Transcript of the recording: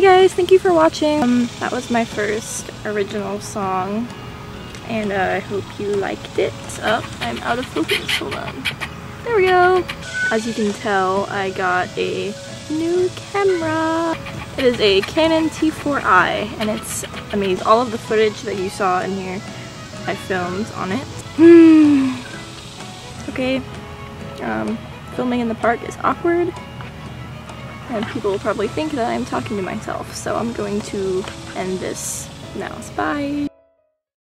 Hey guys, thank you for watching. That was my first original song, and I hope you liked it. Oh, I'm out of focus, hold on. There we go. As you can tell, I got a new camera. It is a Canon T4i, and it's amazing. All of the footage that you saw in here, I filmed on it. Okay, filming in the park is awkward, and people will probably think that I'm talking to myself, so I'm going to end this now. Bye!